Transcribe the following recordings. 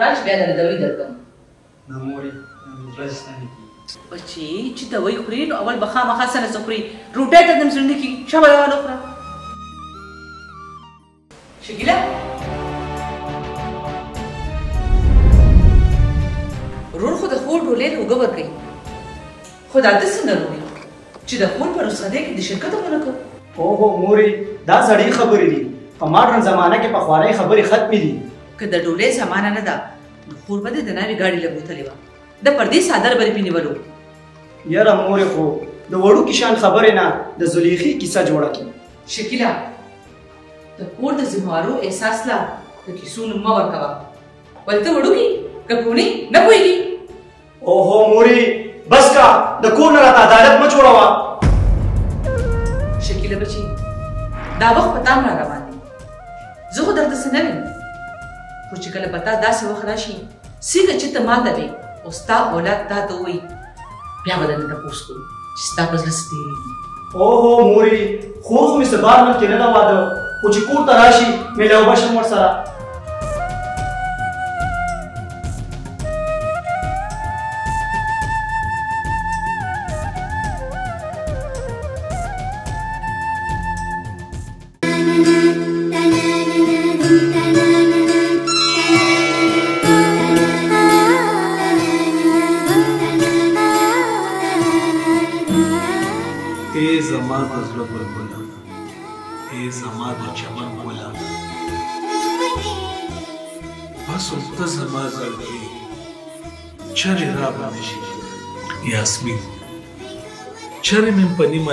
راش بیا د دوی درکم. نه مورې راځستانې کی بچي چې دوی خوري نو اول بخا مخاسنه سخوري روټه ته دم زړه کی شبا یو نو خره شګیلا رور خو د خور ډولې وګور کوي خدا د سندرو چې د خور پر وساده کې د شرکت ورکو او هو مورې دا سړی خبرې دي په ماډرن زمانہ کې په خواري خبرې ختمې دي کله ډولې زمانہ نه ده خور بده د ناوی ګاډي لګوتلې و د پردیس صدر بری پینولو یاره مورې خو د وړو کې شان خبرې نه د زلیخي کیسه جوړه کړي شکیلا د کور د زموارو احساس لا د کیسو نو ما ورکوا ولته وړو کې کګونی نه کوي او هو مورې بس کا د کور نه عدالت ما جوړوا شکیلا بچي دا وخت پتا نه راغلی زه خو درته څه نه ویم خو چې کله به تا داسې وخت راشي څنګه چې ته ماته وې او ستا اولاد تا ته ووایي بیا به درنه تپوس کوو چې ستا په زړه څه تېرېږي اوهو مورې خور خو مې سبا ملکې نه ده واده خو چې کور ته راشي میلاوبه شم ورسره یاسمین چرې مې په نیمه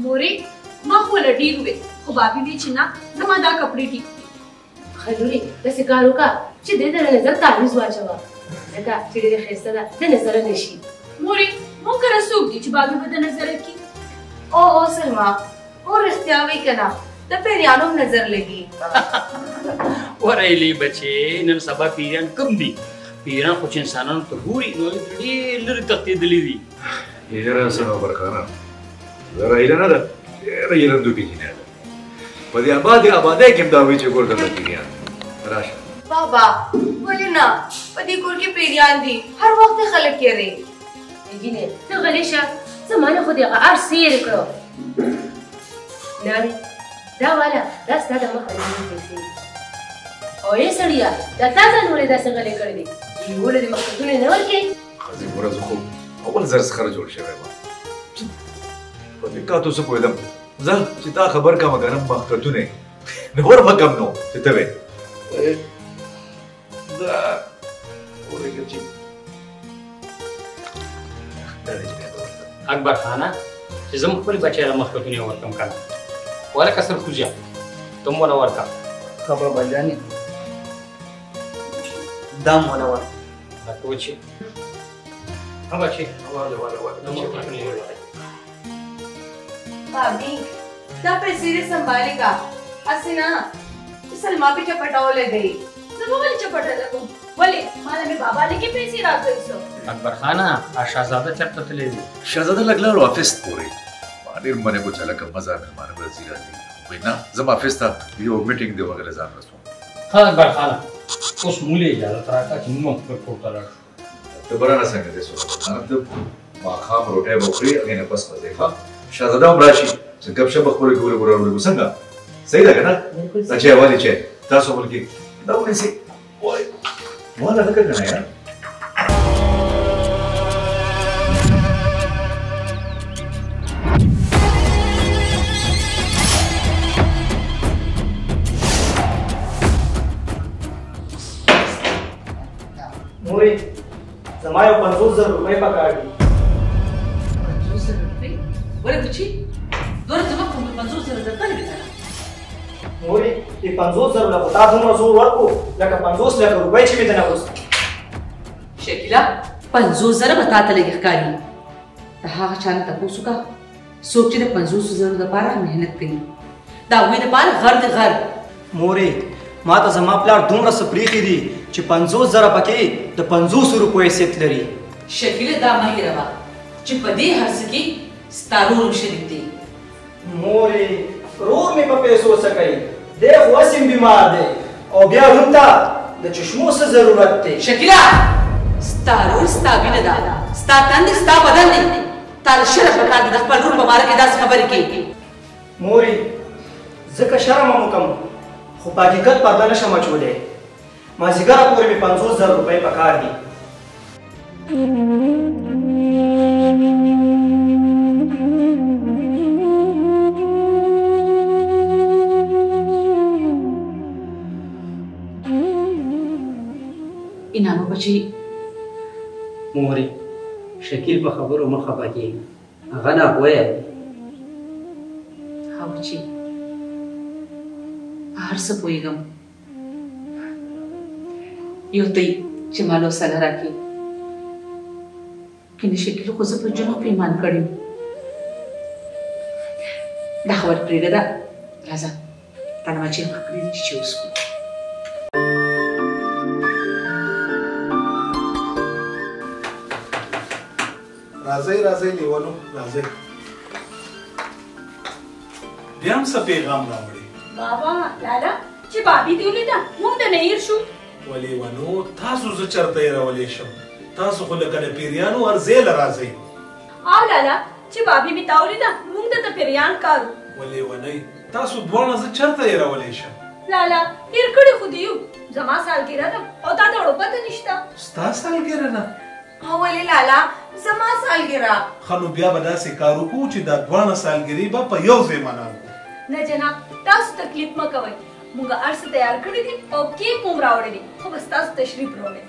موري ما خو لا ډیر وې خو بابي دې چې نه زما دا کپړې ټیک خلوري داسې کار وکړه چې دې د نظر تعویض واچوه ځکه چې ډېرې ښایسته ده د نظره نه شي موري موږ کره څوک دي چې بابي به د نظره کي او سلما او رښتیا وایي که نه د پیریانو هم نظر لګي وریلي بچې نن سبا پیریان کم دي پیریان خو چې انسانانو ته ګوري نو ډېر لرې تښتېدلي دي یاره سلما برکانه زرا ایران ده زرا ایران دو کینه ده پدې آبادی آبادی کې دا وی چې ګور کړل کیږي راشه بابا ولینا پدې کور کې پیریان دي هر وخت خلک یې لري یګینه ته غلیشه زمانه خو دې غار سیر کړو ناري دا والا دا ستاسو مخه دې او یې سړیا دا تاسو نور دې څنګه لې کړې دې ګوره دې مخکونه نه ورکې خزي ګوره زه خو اول زرس خرج ور شوی پدې تاسو په دم زه چې تا خبر کا مګرم مختتونه نو ور مګم نو چې ته وې دا ورګه چې اکبر خان چې زموږ پر بچیره مختتونه ورکم کړه ولا کسر خوځیا تم ولا ورکا خبر بلانی دم ولا ورکا توچی هغه چې هغه ولا ورکا نو مختتونه ورکا بابي तब सिरे संभालेगा हसीना सलमा भी चपटाओले गई सबोल चपटा लगो बोले माने में बाबा लेके पैसे राख दईसो अकबर खाना आ शहजादा चपटा ले शहजादा लगला वापस पूरे माने मने को चला का मजा हमारे वजीर जी बिना जब ऑफिस था यो मीटिंग दे वगैरह जा रहा था अकबर खाना उस मूले जा रहा था कि मुंह पर फोटा रख तो बड़ा ना संग दे सो अब बाखा रोटे बकरी अगेन बस देखा शहजादा राशि जब शब्द खोले गोले गोरा गोले घुसंगा सही लगा ना अच्छा वाली छे तासो बोल के दावने से ओए वाला लगा ना यार मोरे समायो 500 रुपए पकड़ दी 500 रुपए बोले बुची ورته مکم په 500 د طالب ته موري په 500 لا پتا دومره زور ورکو لکه 500 لکه روپۍ چې مې نه وست شکیلا 500 پتا ته لګی ښکاری ته هغه چانه تاسو کا سوچ چې 500 د لپاره مهنت کړي دا وې د لپاره غرد غرد موري ما ته زما پلار دومره سپریخي دي چې 500 پکې د 500 روپۍ سیټ لري شکیلا دا مهیره وا چې په دې هرڅ کې ستارو شریک دي موري روح می په پیسو سکای د وسیم بیمار دی او بیا رونتا د چشمو سره ضرورت دی شکیلا ستارو ستابینه دا ستاتند ستا بدل دی تل شرف وکړه د خپل روح په مار کې داس خبرې کې موري زکه شرم مو کم خو حقیقت پردانه شمه چولې ما زیګر پورې می 500 روپۍ پکار دي نامو بچي موري شکیل په خبرو مخه باندې غنا وای ها بچي هر څه پويګم یو ته چې مالو سره راکی کله شکیل خو زه په جنوب ایمان کړم دا خبر پرېږده دا راځه تنه ما چې خبرې چې اوس راځي لیوانو راځي بیا هم څه پیغام راوړي بابا لالا چې بابي دی ولیدا موږ نه هیر شو ولې ونو تاسو زه چرته راولې شم تاسو خو لکه د پیریانو ارزې لراځي او لالا چې بابي می تا ولیدا موږ د پیریان کارو ولې ونې تاسو دوه زه چرته راولې شم لالا هیر کړي خو دیو زما سالګره ده او تا ته پته نشته ستا سالګره ده او ولې لالا زما سالګرا خلو بیا به داسې کارو کو چې دا دوه سالګری به په یو ځای منو نه جناب تاسو تکلیف مکوئ موږ ارسه تیار کړی دي او کې کوم راوړی دي خو بس تاسو تشریف راوړئ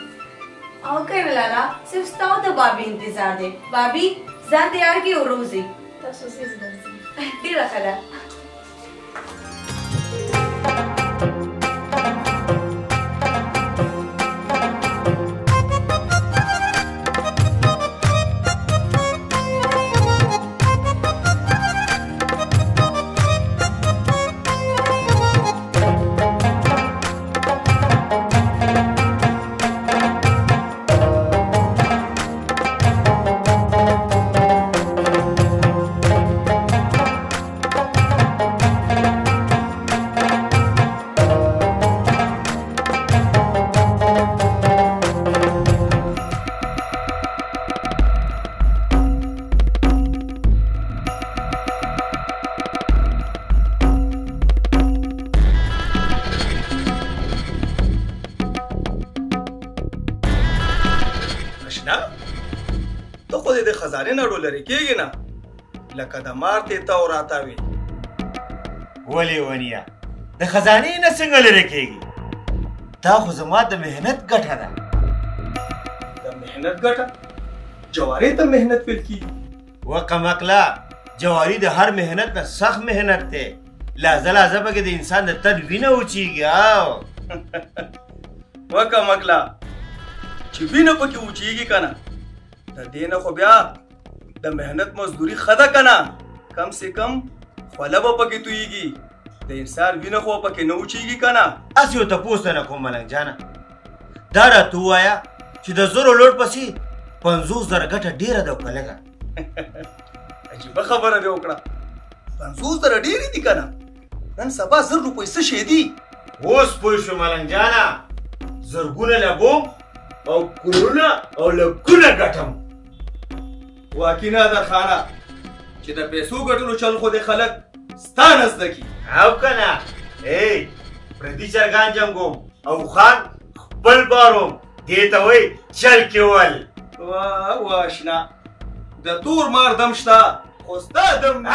او کله لالا صرف تاسو د بابي انتظار دی بابي ځان تیار کیو روزي تاسو سیس درځي ډیره ښه لري کېږي نه لکه د مارته تا او راتاوي ولي ونیا د خزانه نه څنګه لري کېږي دا خو زما د مهنت ګټه ده د مهنت ګټه جواري ته مهنت ویل کېږي وقمقلا جواري د هر مهنت نه سخت مهنت ته لازلا زبګه د انسان د تن وینه اوچیږي او وقمقلا چې وینه پکې اوچیږي کنه د دینه خو بیا د مهنت مزدوری خدا کنا کم سے کم خلا با پکې تویږي د انسان وینه خو پکې نه وچیږي کنه. اس یو تاسو نه کوم ملنګ جانه دا راته وایا چې د زرو لوټ پسې 50000 ګټه ډیره ده کلګه. عجیب خبره دی وکړه 50000 ډیره دي کنه نن سبا 1000 روپۍ څه شي دي اوس پوه شو ملنګ جانه زرګونه لګوم او کورونه او لګونه ګټم. واقعا دا خانه چې د پیسو ګټلو چل خو د خلک ستانه زده کی او کنه ای پردي چرګان جنګوم او خان خپل باروم دې ته وایي چل کېول. واه واه شنه د تور مار دم شته خو ستا دم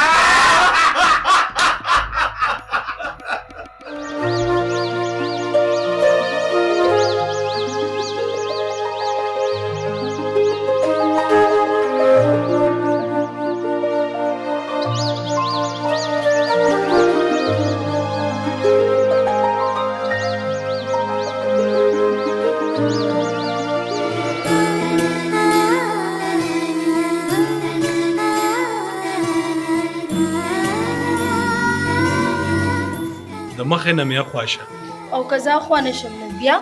مخه نه میا خواشه او کزا خوانه شم بیا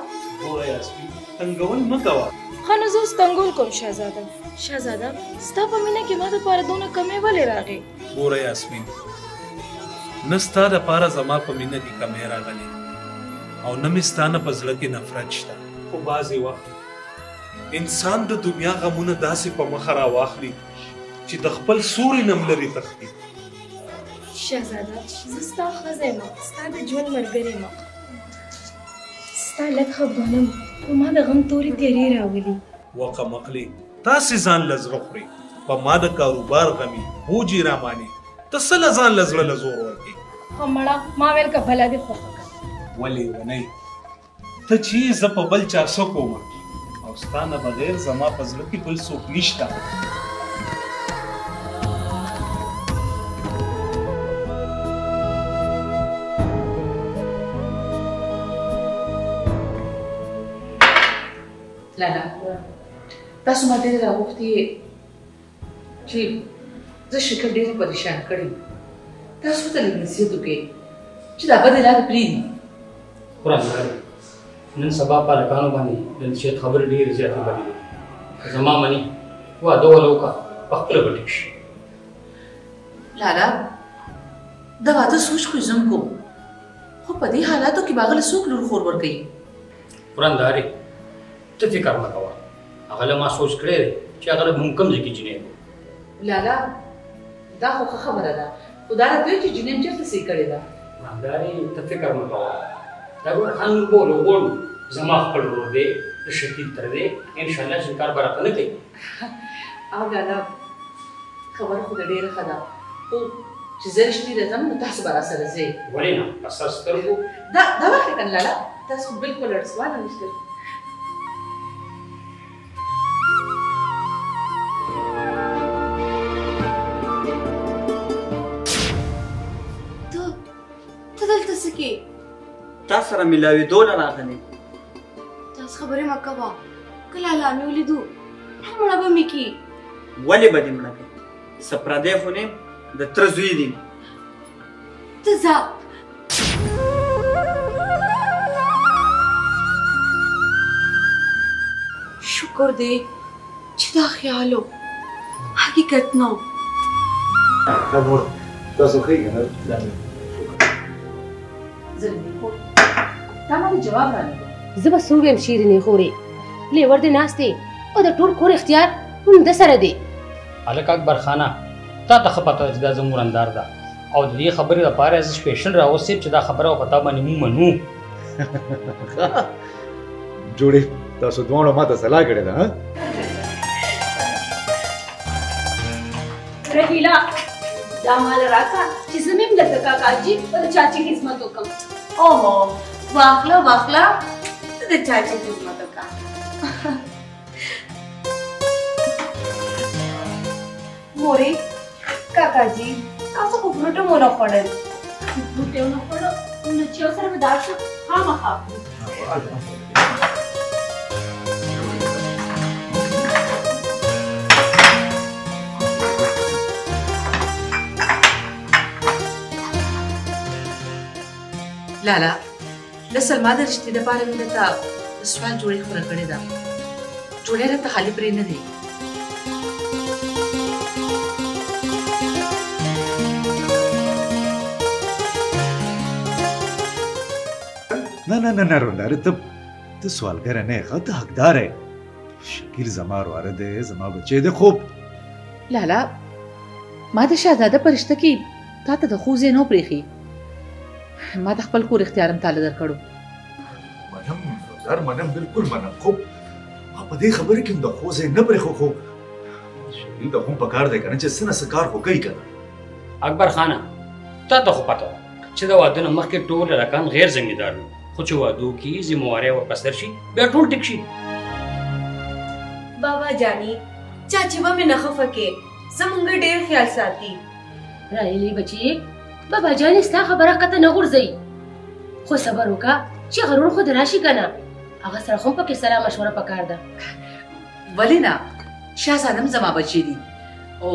او یا سپی تنگول مکوا خانه زوس تنگول کوم شاهزاده. شاهزاده ستا په مینه کې ماده پاره دونه کمې ولې راغې؟ او یا سپی نه ستا د پاره زما په مینه کې کمې راغلې او نه مستانه په زړه کې نفرت شته. خو بازي وا انسان د دنیا غمونه داسې په مخ را واخلي چې د خپل سوري نم لري تختی. شهزاده زه ستا ښځه یم ستا د ژوند ملګرې یم ستا لږ خفګانم په ما د غم تورې تیرې راولي. وقه مقلې تاسې ځان له زړه خورئ په ما د کاروبار غمي بوجي رامانې ته څه له ځان له زړه له زور ورکې. خو مړه ما ویل که بلا دې خوښه کړه. ولې ونۍ ته چې زه په بل چا څه کوم او ستا نه بغیر زما په زړه کې بل څوک نشته. لالا تاسو ما ډېرې راغوښتي چې زه شکل ډېرې پریشان کړې تاسو ته لږ نصیحت وکړئ چې دا بدې لارې پرېږدي. قرآن نن سبا په هلکانو باندې د نصیحت خبرې ډېرې زیاتې بدې زما مني واده ونه وکړه پخپله به ټیک شي. لالا د واده سوچ خو زم کوم خو په دې حالاتو کې به هغه له څوک لور خور ورکوي. قرآندارې ته فکر مه کوه هغه له ما سوچ کړی دی چې هغه له مونږ کوم ځای کې جنۍ کړو. لالا دا خو ښه خبره ده خو دا راته وایي چې جنۍ چېرته صحیح کړې ده. همدارې ته فکر مه کوه دا ګوره خان نورګول وګوړو زما خپل ورور دی د شکیل تر دی انشاءالله چې کار به راته نه کوي. او لالا خبره خو ده ډېره ښه ده خو چې زه رښتې راځم نو تاسو به راسره ځئ. ولې نه په سر سترګو دا واخلې که نه لالا تاسو بلکل اړسوانه نشته. تاسو سره ملاوېدو له راغلې. تاسو خبرې مه کوه که لالا مې ولیدو مړه به مې کي. ولې به دې مړه کړي څه پردی خو نه یم د تره زوی دي ته ځه. شکر دی چې دا خیال و حقیقت نه و. تاسو ښه یې که نه؟ تا ما جواب رانه زه به څه ووایم شیرینې خورې لیور دې ناست دی او د ټول کور اختیار هم ده سره دی. هلک اکبر خانه تا ته ښه پته ده چې دا زموږ ورندار ده او د دې خبرې لپاره زه سپیشل راوستی چې دا خبره او په تا باندې مونږ منو. جوړې تاسو دواړو ما ته سلا کړې ده. رحیله دا ماله راکړه چې زه مې هم درته کاکاجي او د چاچي خدمت وکړم. اوه واخله واخله ته د چاچي خدمت وکړه. مورې کاکاجي تاسو خو فروټه مو نه خوړل. فروټ یې ونه خوړو نو چې اوس سره به دا شو خامخا خورو. لالا، لسه ما درشتي د پاره مې ته سوال جوړې خوره کړې ده. جوړې راته خالي پرې نه دی. نه نه نه نه رونډارې ته سوالګره نه یې، ته حقدار یې. شکیل زما وراره دی، زما بچی دی. خوب لالا، ما د شهزاده په رشته کې تا ته د خو ځای نه و پرېښي. ما د خپل کور اختیار هم تا له درکړو. منم زار، منم، بالکل منم. خو په دې خبرې کې هم د خو ځای نه پرېښو. خو شکیل ته هم پکار دی که نه چې څه نه څه کار خو کوي. که نه اکبر خانه، تا ته خو پته وه چې د واده نه مخکې ټول رکان غیر ذمېدار وي، خو چې وادو کې ذمواري ورپسې درشي بیا ټول ټیک شي. بابا جاني، چا چې به مې نه خفه کې، زمونږ ډېر خیال ساتي. راهیلې بچې، بابا جاني ستا خبره قطع نه غورځوي، خو صبر وکړه چې غرور خود راشي که نه، هغه سره خو هم پکې سلا مشوره پکار ده. ولې نه، شهزاده هم زما بچې دي او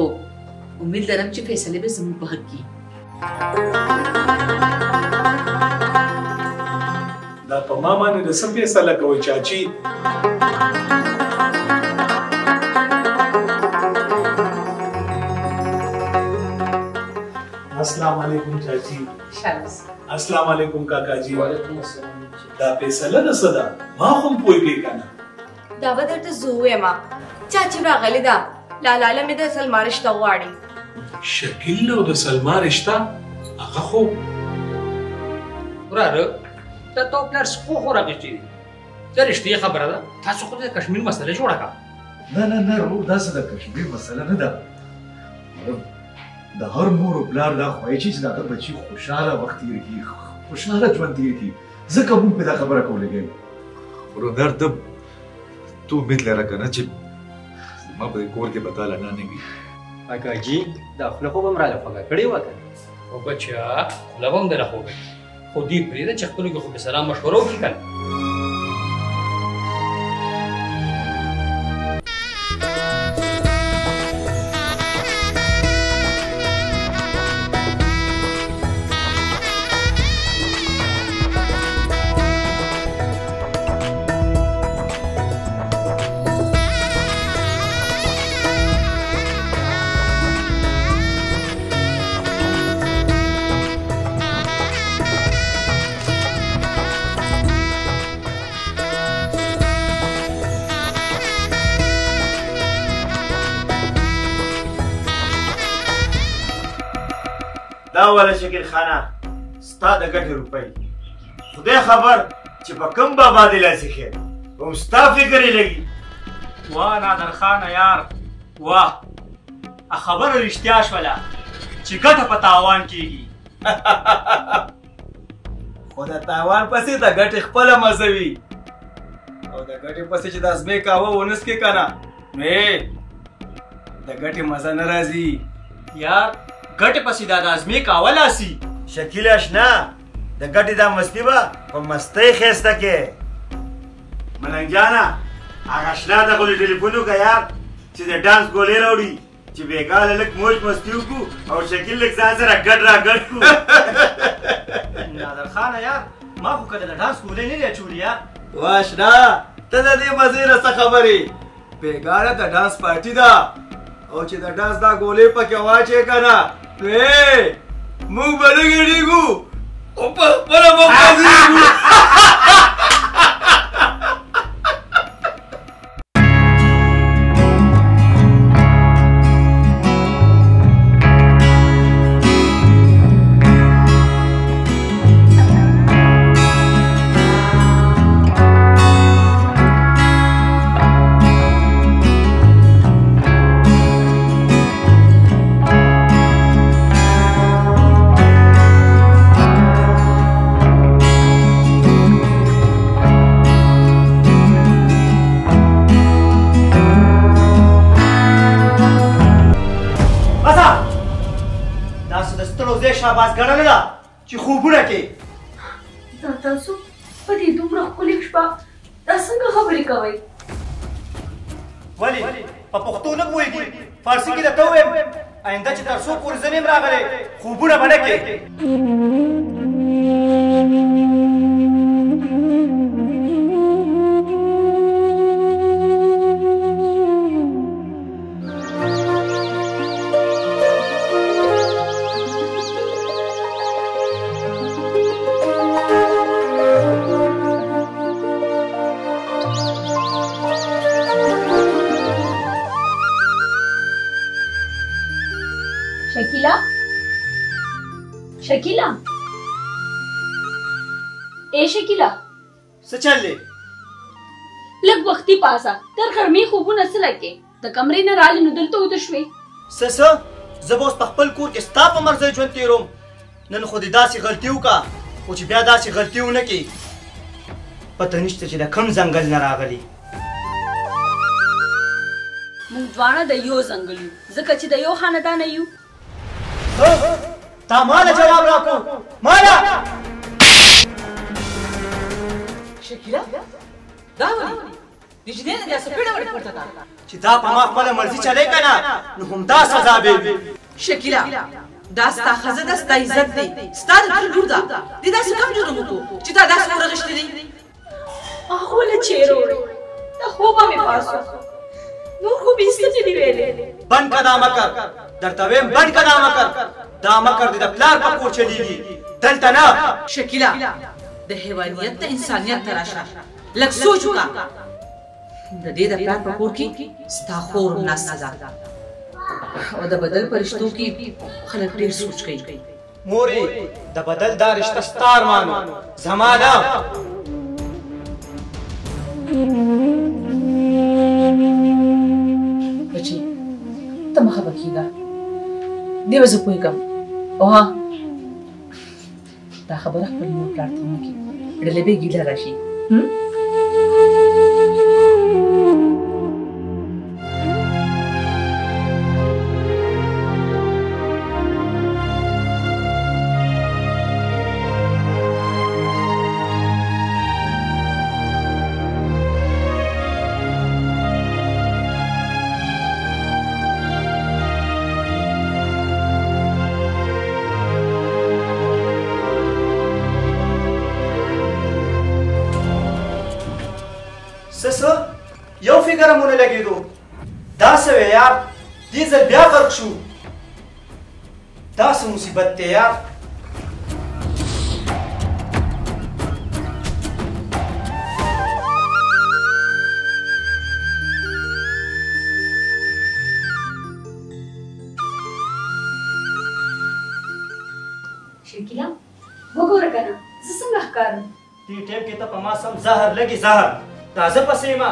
امید لرم چې فیصلې به زموږ په حق کې. دا په ما باندې د څه فیصله کوئ چاچي؟ السلام علیکم چاچي. السلام علیکم کاکا جی. وعلیکم السلام. دا فیصله د څه ده؟ ما خو هم پوهېږې که نه؟ دا به درته زه ووایم. چاچي راغلې ده، لالاله مې د سلما رشته غواړي. شکیل له د سلما رشته؟ هغه خو وراره، تا تو پلار سپو خو راغوستي دي، دا رښتیا خبره ده. تاسو خو د کشمیر مسله جوړه کړه. نه نه نه ورور، داسې د کشمیر مسله نه ده. د هر مور او پلار دا خواهشي چې د هغه بچي خوشحاله وخت تېر کړي، خوشحاله ژوند تېر کړي. ځکه موږ پرې دا خبره کولې ګیم. ورور ته ته امید لره که نه چې زما په دې کور کې به دا لنا نه وي. اکا جي، دا خوله خو به هم راله خوږه کړې وه که نه؟ او بچیا، خوله به هم درله خوږه کړي، خو دې پرېږده چې خپلو کې خو په سلام مشوره وکړي که نه. اوله شکیل خانه، ستا د ګټې روپۍ خدای خبر چې په کوم بابا دې لاسې خیر او ستا فکر یې لګي. واه نادرخانه یار، واه، خبره رښتیا شوله چې ګټه په تاوان کېږي. خو د تاوان پسې د ګټې خپله مزه وي، او د ګټې پسې چې دا زمې کاوه ونسکې که نه نو د ګټې مزه نه راځي یار. ګټې پسې دا د ازمې کاوله سي. شکیل اشنا، د ګټې دا مستي به په مستۍ ښایسته کې. ملنګ جانه، هغه اشنا ته خو د ټلیفون وکړه یار چې د ډانس ګولې راوړي چې بېګاله لږ موج مستي وکړو او شکیل لږ ځان سره ګډ راګډ کړو. نادرخانه یار، ما خو کله د ډانس ګولې نه دي اچولي یار. واه اشنا، ته د دې مزې نه څه خبرې؟ بېګاله د ډانس پارټي ده او چې د ډانس دا ګولې پکې واچې که نه موږ به نه ګډېږو او په خپله به خوځېږو. شاباس ګڼله ده چې خوبونه کې. دا تاسو په دې دومره ښکلې شپه دا څنګه خبرې کوئ؟ ولې په پښتو نه پوهېږي؟ فارسي کې درته ووایم آینده چې تر څو پورې زه نه یم راغلی خوبونه به نه کې. شكيلة ايه شكيلة سچلي لك وقتي پاسا تر غرمي خوبونه سلکه د کمرې نه رالې نو دلته وته شوې سس زبوس په خپل کور کې ستا په مرزه ژوند تیروم نن خو دې داسې غلطي وکا او چې بیا داسې غلطي ونه کی پته نشته چې د کم ځنګل نه راغلی موږ دواړه د یو ځنګل یو ځکه چې د یو خاندان یو تا مالا جواب راکو مالا شکیلا داوری دجنه د سپېړه وړ پورته تا چې دا په ما خپل مرزي چلے کنه نو همدا سزا به شکیلا دا ستا خزه د ستا عزت دی ستا د ګور دا د داسې کم جوړ وکړو چې دا داسې ورغشتې دی اخو له چیرو دا خوبه مې پاسو نو خو به ستې دی ویلې بند کدا مکر درته ویم بند کدا مکر دا مکر دې د پلار په کور چلیږي دلته نه شکیلا د حیوانیت ته انسانیت تراشه لک سوچ وکړه د دې د پلار په کور کې ستا خور ناسزا او د بدل پرشتو کې خلک ډېر سوچ کوي موري د بدل دا رشته ستا ارمان زما ده بچي ته مخه به کېږه دې به زه پوهېږم او ها دا خبره خپل مور پلار ته مه کېږي ډلې به ګیله راشي مصیبت یار شکیلا وګوره کنه زه څنګه ښکارم دې ټیم کې ته په ما سم زهر لګي زهر تازه پسې ما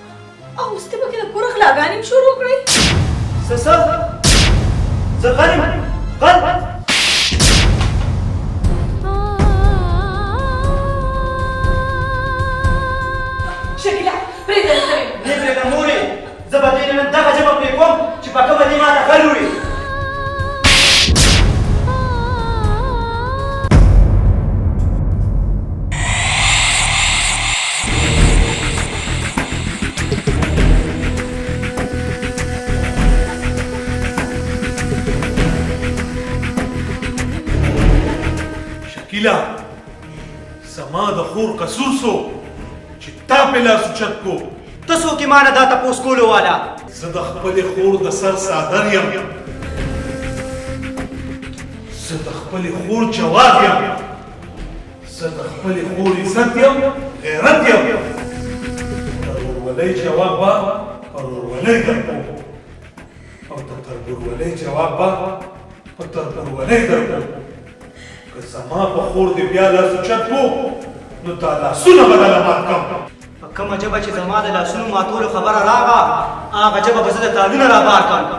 او اوس ته پکې د کورخ لاګانیم شروع کړی سس زه غریم غل مانا دا تاسو کولو والا زه د خپل خور د سر صادر یم زه د خپل خور جواب یم زه د خپل خور عزت یم غیرت یم ورولۍ جواب به پر ورولۍ درکوم او د تربورولۍ جواب به پر تربورولۍ درکوم که زما په خور دې بیا لاس اوچت کړو نو تا لاسونه به دله مات کړم کومه جبه چې زما د لاسونو ماتولو خبره راغه هغه جبه به زه د تالونه رابار کړم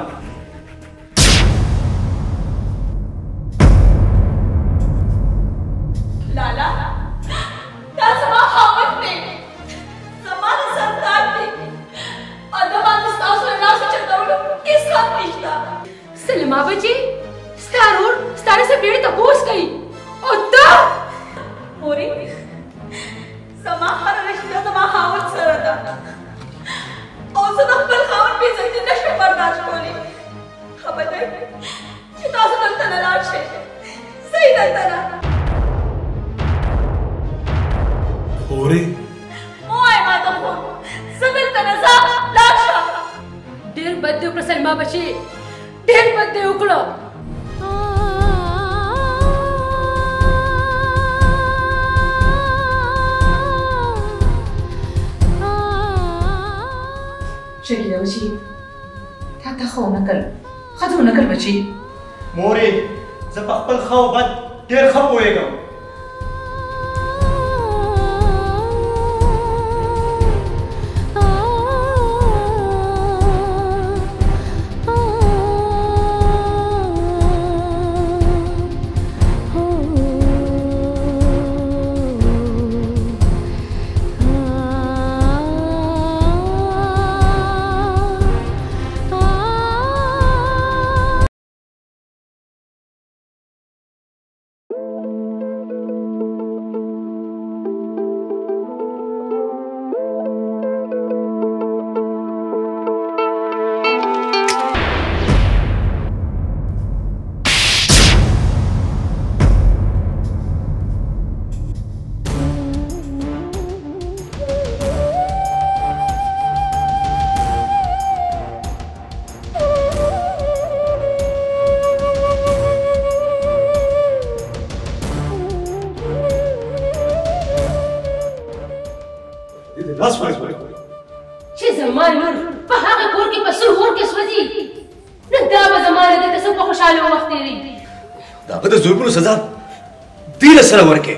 لالا دا زما خاوند دی زما د سردار دی په ده باندې ستاسو د لاس اوچتولو هېڅ حق نشته سلما بچي ستا رور ستا نه څه ډېر تپوس کوي او ته مورې زما هر رشته زما خاوند سره ده او زه د خپل خاوند بېځایي نه شم برداشت کولی ښه به دی چې تاسو دلته نه لاړ شئ زه یې دلته نه مغري موای ما دخون زبل تنزا لاشه دیر بده پر سلمہ بچی دیر بده وکلو شکیلا بچی تا تخو نکل خذو نکل بچی موري زب خپل خو بد ډېر خپويګم سره ورکه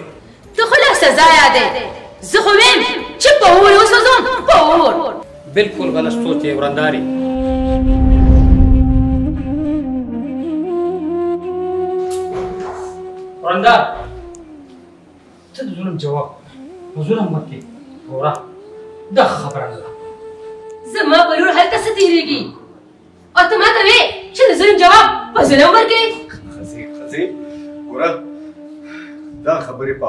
ته خلاص سزا یادې زه خو ویم چې په اور وسوځم په اور بالکل غلط سوچ یې ورنداري ورندا ته د ظلم جواب حضور احمد کې اورا د خبر الله زما بلور هلته ستیریږي او ته ماته وې چې د ظلم جواب په ظلم ورکې خزي ګور دا خبرې په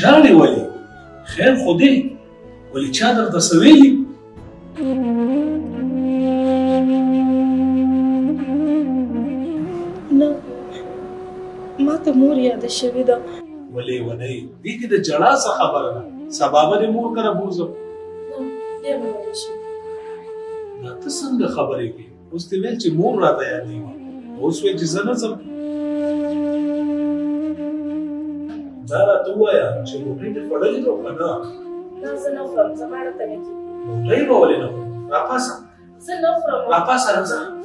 جاړې ولې خیر خو دې ولې چا درته څه ویلي نه ماته مور یاده شوې ده ولې ونۍ دې کې د جړا څه خبره ده سبا به دې مور کره بوزم دا ته څنګه خبرې کوې اوس دې ویل چې مور راته یادېږي اوس ویل چې زه نه ځم دارا تويا شموقي تفضلي توقنا نزنفرم زمارة تنكي مطيبة ولا نفرم رقصة زنفرم رقصة نزنفرم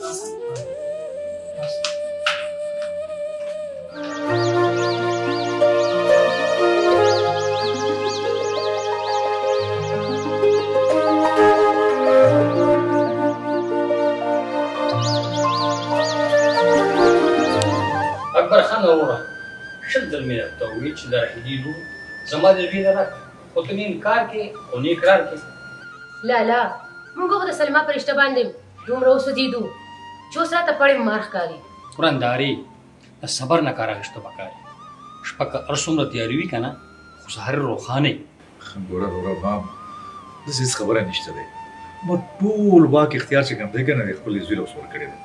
أكبر خانة ورا شل دل میں رکھتا ہوئی چھ در حدی رو زما دل بھی نہ رکھ او تم انکار کے او نی اقرار کے لا لا منگو خود سلمہ پر رشتہ باندے دوم رو سدی دو چوس رات پڑے مارخ کاری قرنداری صبر نہ کارا رشتہ بکاری شپک ارسم رت یاریوی کنا خو سحر روخانے خبر رو باب دس اس خبر نشته دے ما ټول واک اختیار چې کوم دی کنه خپل زوی له وسور کړی دی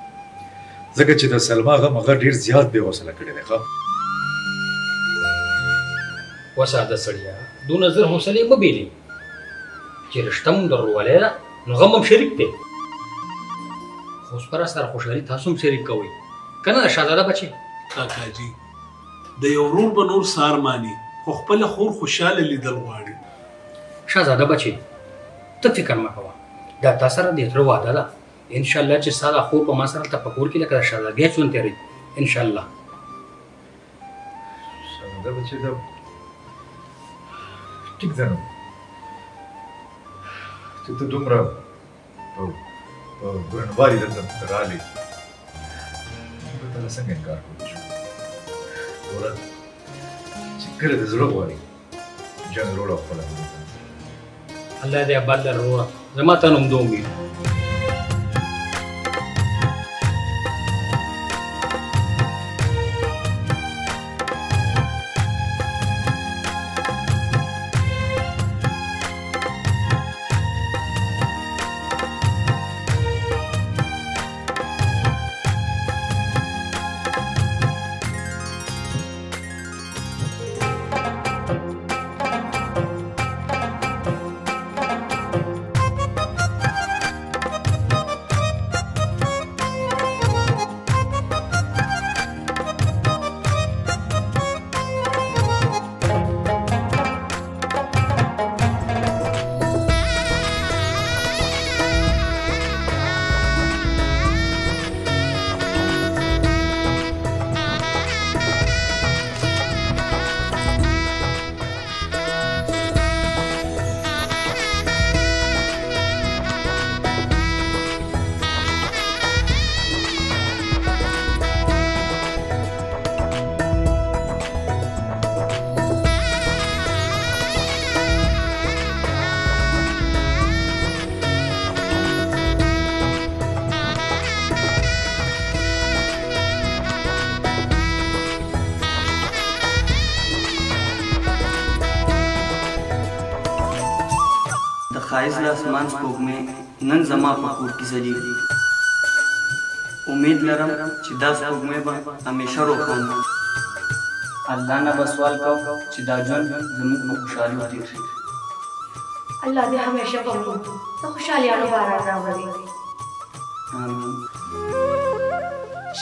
ځکه چې د سلما هغه مغر ډیر زیات بې حوصله کړی دی ښه وساده سړیا دو نظر حوصله مې بیلې چې رښتم درواله نو غم شریک دی خو سپر سره خوشحالي تاسو هم شریک کوئ کنه شاهزاده بچي کاکا جی د یو ورور به نور سار مانی خو خپل خور خوشاله لیدل غواړي شاهزاده بچي ته فکر مه کوه دا تاسو د تر واده ده ان شاء الله چې ساده خو په ما سره تفکر کې لکه شاده غي چون تیری ان شاء الله ساده بچی دا ټیک ده ته ته دومره په ګرنواري د ترالي په تاسو څنګه کار کوي ورته چې کړه د زړه وایي جن وروړو خپل الله دې ابدل وروړو زما ته نوم دومي اسمان سپوږ مې نن زما په کور کې سجي امید لرم چې دا سپوږ مې به همیشه روښانه الله نه به سوال کوم چې دا ژوند زموږ په خوشحالۍ تېر شي الله دې همیشه په موږ ته خوشحالي او باران راوړي امين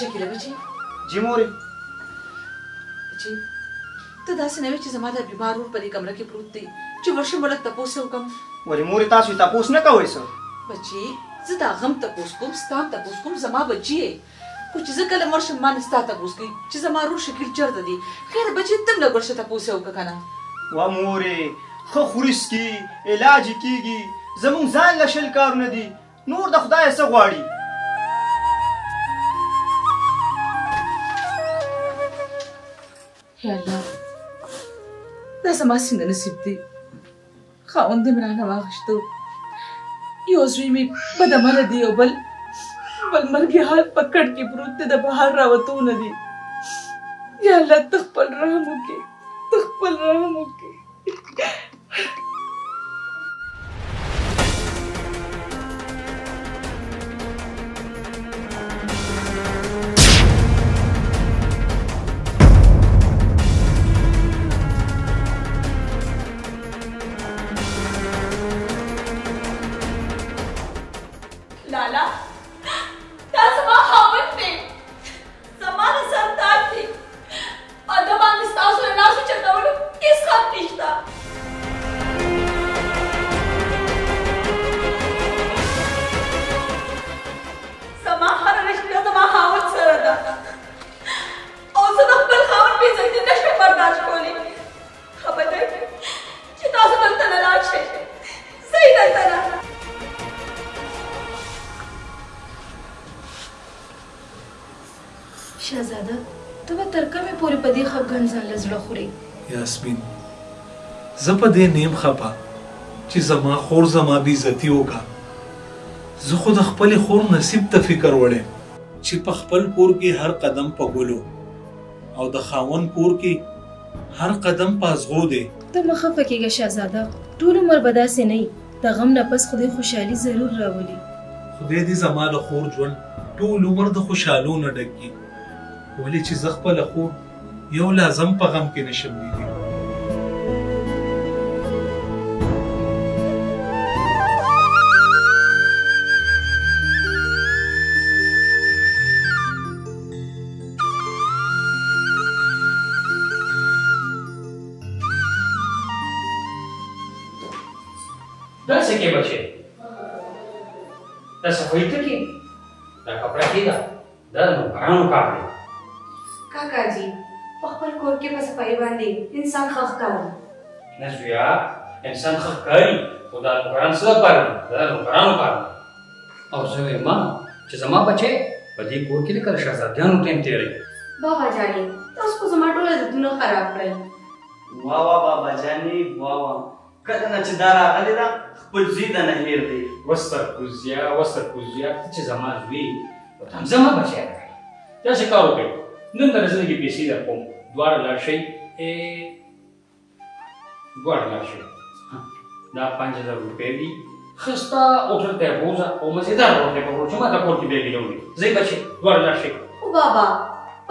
شکیله بچي جی مورې بچي ته داسې نه وې چې زما د بیمار ور په دې کمره کې پروت دی چې ورشم ولک تپوس وکم ولی مورې تاسو ته پوس نه کوئ سر بچي زه دا غم ته پوس کوم ستا ته پوس کوم زما بچي خو چې زه کله مرشم ما نه ستا ته پوس کوي چې زما روح شکیل چرته دی خیر بچي تم له ګرشه ته پوس وکه کنه وا مورې ښه خورس کی علاج کیږي زموږ ځان له شل کارونه دي نور د خدای څخه غواړي یا الله دا زما څنګه نصیب دی خاوند مې رانه واغشتو یو زوی مې بده مره دی او بل مرګي حال پکړ کې پروت دی د بهر راوتو نه دی یا الله ته خپل رحم وکړې ته خپل رحم وکړې زپا دې نیم خپا چې زما خور زما بی عزتی وکا زه خو د خپل خور نصیب ته فکر وړم چې په خپل کور کې هر قدم په ګولو او د خاوند کور کې هر قدم په ازغو دی ته مخه فکیږه شهزاده ټول عمر بداسې نه د غم نه پس خدای خوشحالي ضرور راولي. خدای دې زما د خور ژوند ټول عمر د خوشحالو نه ډک کړي، ولې چې زه خپله خور یو لازم په غم کې نشم لیدلی. के बचे दस होई तो की दा कपड़ा की दा दन भरानो का काका जी पखल कोर के बस पाई बांधे इंसान खख का नजुया इंसान खख कई खुदा कुरान सब पर दन भरानो का और जवे मां जे जमा बचे बदी कोर के कर शहजादियां उठें तेरे बाबा जानी तो उसको जमा डोले दुना खराब करे वाह वाह बाबा जानी वाह वाह کدنه چې دارا غلې دا خپل زیده نه هیر دی وستر کوزیا چې زما زوی ته زما بچی راغی دا څه کار وکړي نن تر زندگی پیسې درکوم دوار لاشي دا 5000 روپۍ دي خستا اوټل ته بوزه او مزیدار روټه په ورچو ما ته کور کې به ویلوي زی بچي دوار لاشي او بابا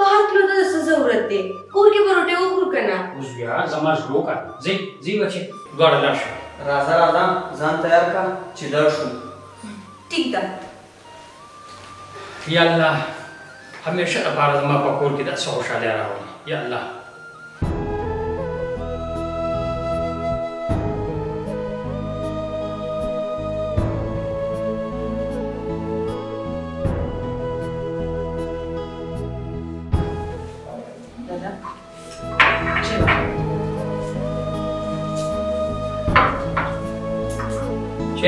بهر کلو ته څه ضرورت دی کور کې پروټه وګور کنه کوزیا زما زلو کا زی بچي گردش راضا زان تیار کا چیدر شو ٹھیک دا یا اللہ ہمیشہ بار زما پکور کی دا سو شالیا راو یا اللہ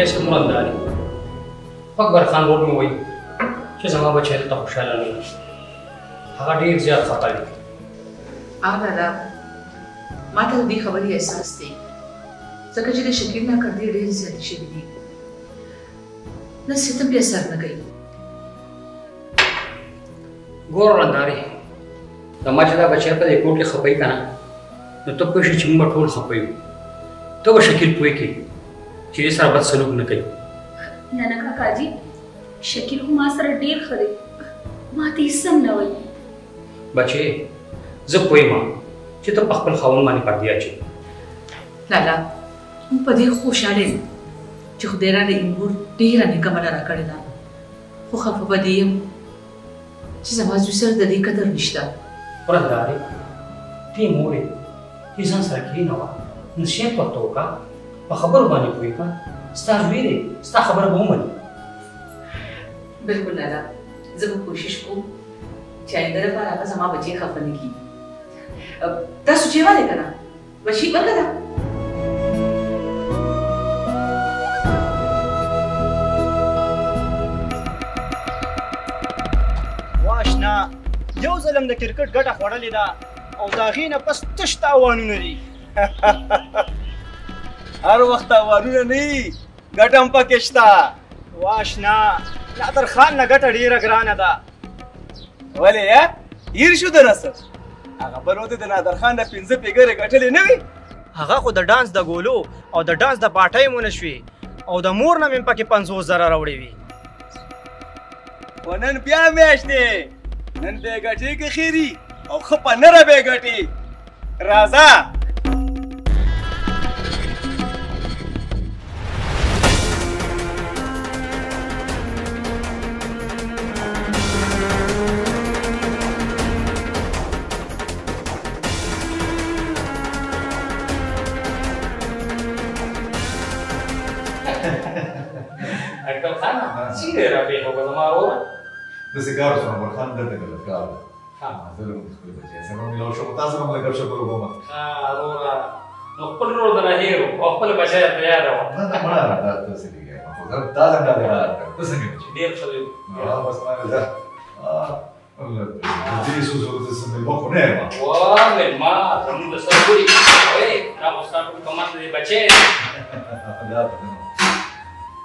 شيء مراد علي اكبر خان روډ مو وي چې زما بچی ته خوشاله نه وي هغه ډیر زیات خطا دي هغه دا ماته دې خبرې احساس دي ځکه چې د شکیل نه کړ دې ډیر زیات شي دي نه ستم بیا سر نه کوي ګورنداري دا ما چې دا بچی په دې کوټ کې خپې کنه نو ته کوشش چې موږ ټول خپې ته وشکیل پوي کې چیرې سره بد سلوک نه کوي نه کاکا جی شکیل خو ما سره ډیر ښه دی ما ته هیڅ سم نه وایي بچې زه پوهېږم چې ته په خپل خاوند باندې پردې اچوې لالا موږ په دې خوشحاله یم چې خدای راله امور ډېره نیکمله راکړې ده خو خفه په دې یم چې زما زوی سره د دې قدر نشته پرندارې ته مورې هیڅ ځان سره کښېنوه نشې پته وکړه خبر باندې کوي کا ستاسو ویری ستا خبر به ومني بالکل نه زه به کوشش کوم چې اندر په هغه زما بچی خفه نه کی تاسو چې وایې کنه وشي وکړه واشنا یو ظلم د کرکټ ګټه خوړلې ده او دا غینه پس تشت تاوانونه دي هر وخت وارونه نه غټم پکشتا واشنا نادر خان نه غټ ډیره ګرانه ده ولې هیر شو درسه هغه بلوته د نادر خان د 15 پیګره غټلې نه وي هغه خو د ډانس د ګولو او د ډانس د پټای مون شوي او د مور نه مم پکې 50000 راوړې وي ونن بیا میاشتې نن به غټي کې خيري او خپه نه را به غټي رازا سيجار شنو خان ده الكار ها زلمه مشكله بجي سنه لو شو متاصر ما قبل شو بروما ها رورا نقول رورا ده هيرو اقبل بجايه طياره انا ما عرفت تسجيل المفروض ده ده تسجيل دي خلي بس ما ده والله دي سوزو ده سن البوكونيما والله ما تم تسوري ايه انا بستعمل كمان دي بجي ده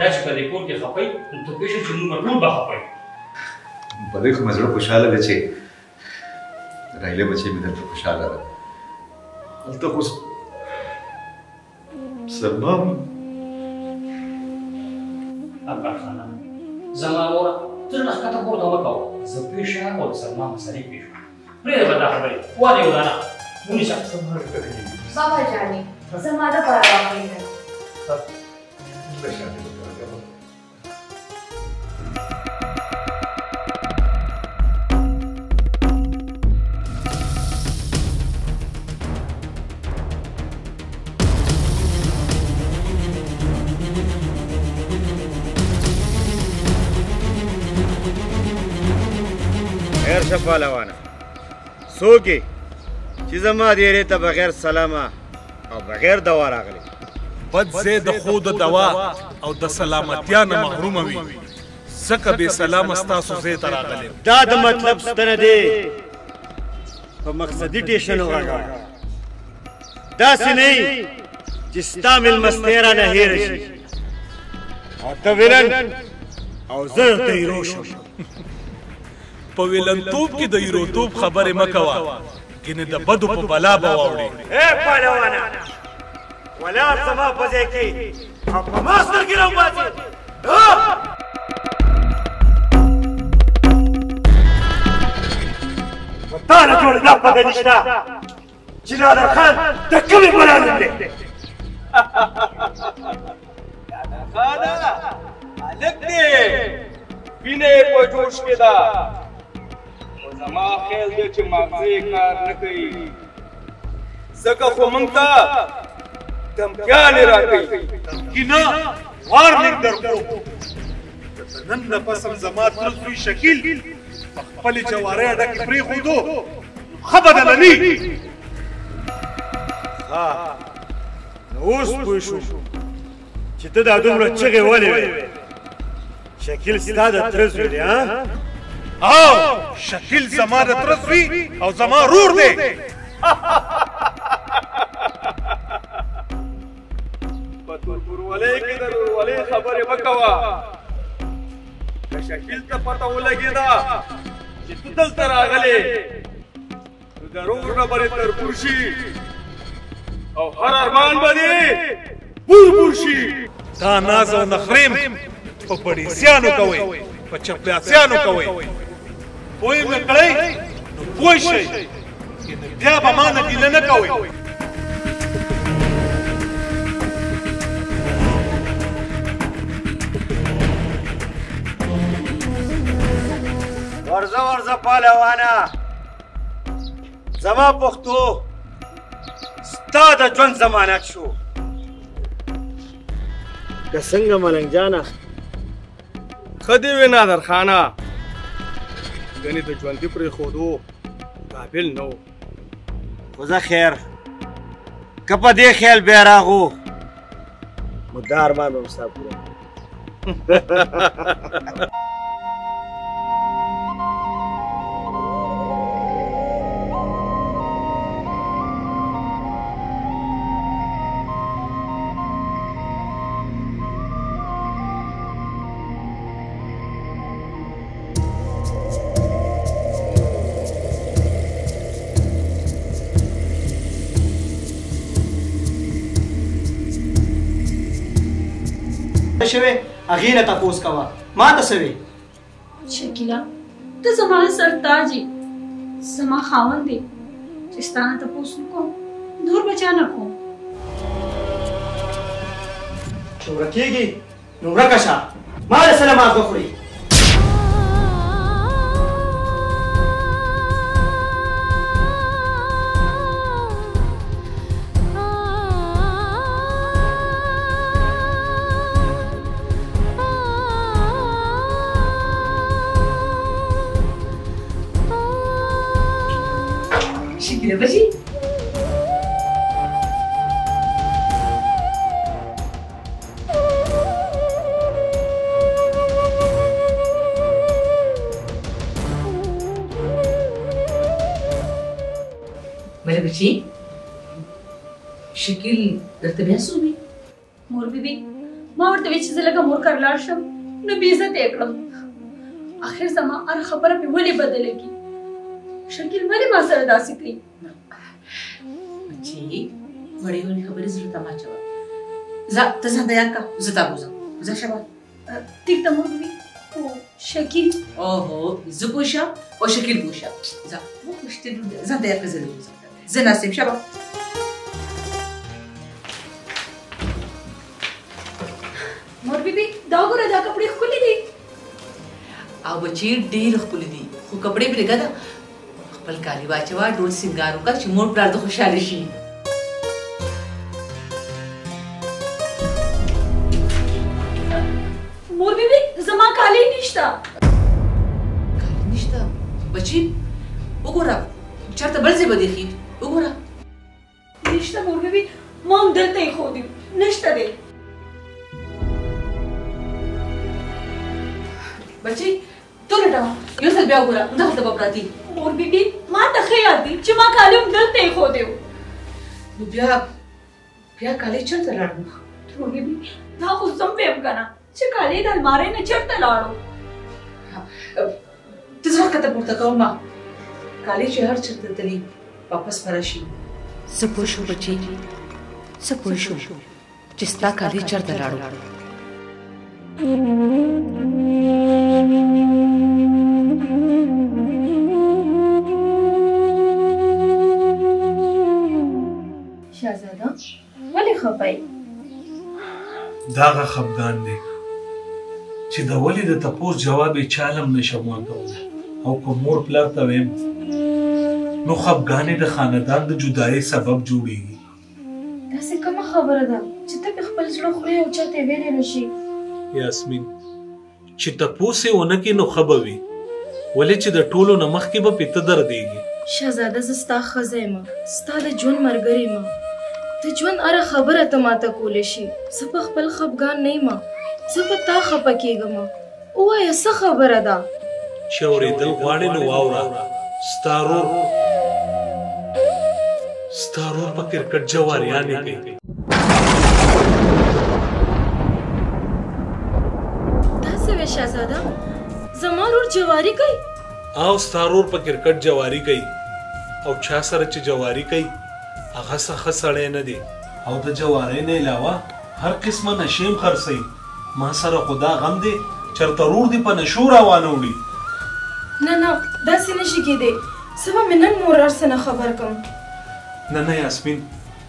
दच कदी कोर की खपई तो पेश जुनू मकलूब खपई बड़े को मजरो खुशाला बचे राइले बचे मिदर तो खुशाला रहा तो कुछ सबम अकबर खाना زمانورا ترنخ كتبور دوكاو زبيشا او سلمان سريك بيشو بريد بدا خبري وادي ولانا مونيشا سمهر كتبين بابا جاني زما دا بارا وينك طب بشا فالوانا سوکي چې زما دې ته بغیر سلامه او بغیر دوا راغلي بد زه د خود دوا او د سلامتیا نه محروم وي زکه به سلام تاسو زه ته راغلي دا د مطلب ستنه دي په مقصدی ټیشن وګاګا دا سې نه چې ستامل مستیرا نه هېر شي او ته ویلن او زه ته روشم په ویلنتوب کې د یروتوب خبرې مکوا کینه د بدو په بلا بواوړي اے پهلوانا ولا سما پځه کې اپ ماستر کې راو باسي وتاله جوړ نه پدې نشتا جلال خان د کومې بلا نه دي جلال خان الک دې وینه په جوش کې دا زما خیال دې چې مغزي کار نه کوي زکه خو مونږ ته دمکیان راکوي کینه وارننګ درکو نن نه پسم زما تر زوی شکیل خپل جواري اډه کې پری خودو خبر دلني ها اوس پوښو چې ته دا دومره چغه ولې شکیل ستاده تر زوی دی ها او شکیل زما ترسوی او زما رور دی پتور پرولې کې درولې خبره مکوا که شکیل ته پته ولګی دا چې تدل تر اغله ضرور نه بری تر پرشي او هر ارمان باندې پرشي تا ناز او نخریم په پړی سیانو کوي په چپیا سیانو کوي وای مکړی نو پوه شئ چې بیا به ما نه ګیله نه کوئ ورځه ورځه پهلوانه زما پښتو ستا د ژوند ضمانت شو که څنګه ملنګ جانه ښه دې وې نادرخانه یعنی د ژوندي پرې خودو قابل نو خو زه خیر که په دې خیال بیا راغو نو دا ارمان به مستا پوره شوی اغیره تاسو کوا ما تسوی شکیلا ته زما سرتاجی سما خاوندې استانه تاسو کو نور بچانه کو چور کېږي نو راکښه ما سلام اخوري بشي मेरे बच्ची शकील दरते बेसु भी मोर बीबी मावर तो विच जलगा मोर कर लाशम न बीजा टेकलो आखिर समा अर खबर पे वली बदलेगी शकील वली मासर दासी की बच्ची बड़ी होने खबर जरूरत आ चवा जा तसा दया का जता बुझा जा शबा ठीक त मोर बीबी او شكيل اوه زبوشا او شكيل بوشا زا مو كشتي زا داير زلو زا ناسيم شباب مور بيبي دا غره دا کپڑے خولي دي او بچي ډېر خولي دي خو کپڑے به لګا دا خپل کالي واچوا ډول سنگارو کا چې مور پلار د خوشاله شي کالی نشته بچی وګوره چرته بل ځای به دیخي وګوره نشته مور بیبي ما هم دلته ایښودی نشته دی بچی تو لټوه یو ځل بیا وګوره دلته به پراتي مور بیبي ما ته ښه یاد دي چې ما کالي هم دلته ایښودی نو بیا کالي چرته لاړو مور بیبي دا خو زم ویم که نه چې کالي د المارۍ نه چرته لاړو تزرع کته پورته کوم ما کالی چې هر چرته تلی واپس راشي سپور شو بچی سپور شو چې ستا کالی چرته لاړو شاهزاده ولې خپای داغه خپګان دی چې د ولید ته پوس جواب یې چالم نشم ورکوم او کومور پلار ته ویم نو خپګانې د خاندان د جدایۍ سبب جوړیږي داسې کومه خبره ده چې ته خپل زړه خوري او چاته ویلی نشي یاسمین چې ته پوسې ونه کې نو خبوي ولې چې د ټولو نه مخکې به پته دردیږي شهزاده زه ستا ښځه یم ستا د ژوند ملګرې یم د ژوند هره خبره ته ماته کولی شي زه په خپل خپګان نه یم زبتا خپکیګم اوه څه خبره ده شوري دل غواړي نو واورا ستارو په کرکټ جواریانه کوي تاسو وشا زاده زمارور جواری کوي او ستارو په کرکټ جواری کوي او چا سره چې جواری کوي هغه څه خسړې نه دي او د جواری نه علاوه هر قسمه نشیم خرسي ما سره خدا غم دی چرته رور دی په نشو روانه وړي نه داسې نشي کېدی سبا مې نن مور ارسنه خبر کوم نه یاسمین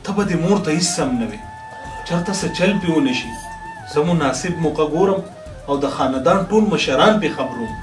ته به دې مور ته هېڅ سم نه وي چرته څه چل پې ونه شي زه مناسب موقع ګورم او د خاندان ټول مشران پې خبروم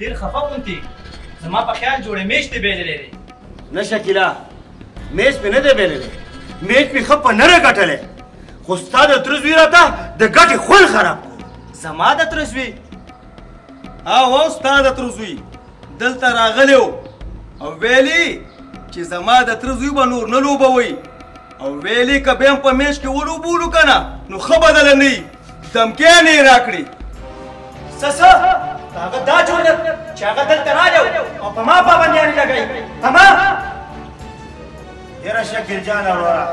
دیر خفا مونتی زما په خیال جوړې میش ته بیللې دي نه شکیلا میش په نه ده بیللې میش په خپه نه راټلې خو ستا د ترزوی راته د ګټې خول خراب زما د ترزوی او ستا د ترزوی دلته راغلی او ویلي چې زما د ترزوی به نور نه لوبوي او ویلي که بیا هم په میش کې ولوبولو که نه نو ښه بدله نه یي دمکې نه یې راکړې څه هغه دا جوړه چې هغه دلته راجو او په ما پابندیانې لګوي اما ډېره شکر جانه وروره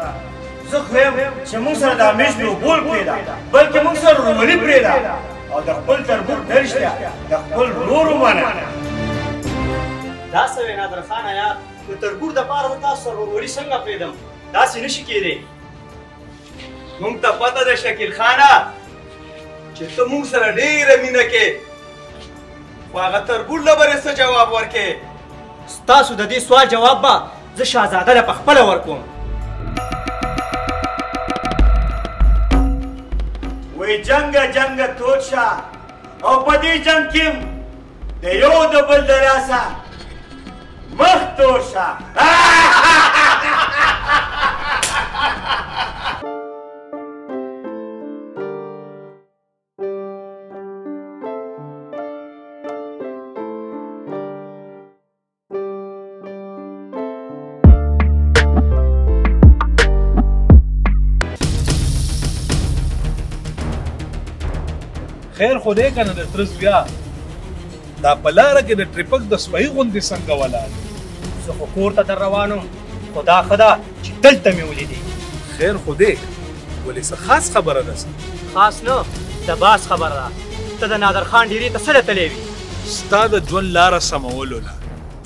زه خو یم چې موږ سره دا میش بول پرېږده بلکې موږ سره رومني پرېږده او د خپل تربور نه رشته د خپل ورور ومنه دا څه وې نادرخانه یار د تربور دپاره زه تاسو سره وروري څنګه پرېږدم داسې نشي کېدی موږ ته پته ده شکیل خانه چې ته موږ سره ډېره مینه کې واغه تربور لبرې څه جواب ورکې ستاسو د دې سوال جواب به زه شهزاده له پخپله ورکوم وی جنګ تود شه او په دې جنګ کې د یو د بل د لاسه مخدوشة. خیر خدای کنه د ترس بیا دا پلاره کې د ټریپک د سوهي غوندې څنګه ولاړ زه خو کور ته در روانو خدا خدا چې دلته مې ولیدې خیر خدای ولې څه خاص خبره ده خاص نه د باس خبره ده ته د نادر خان ډیرې ته سره تلې وي ستا د ژوند لاره سمولو له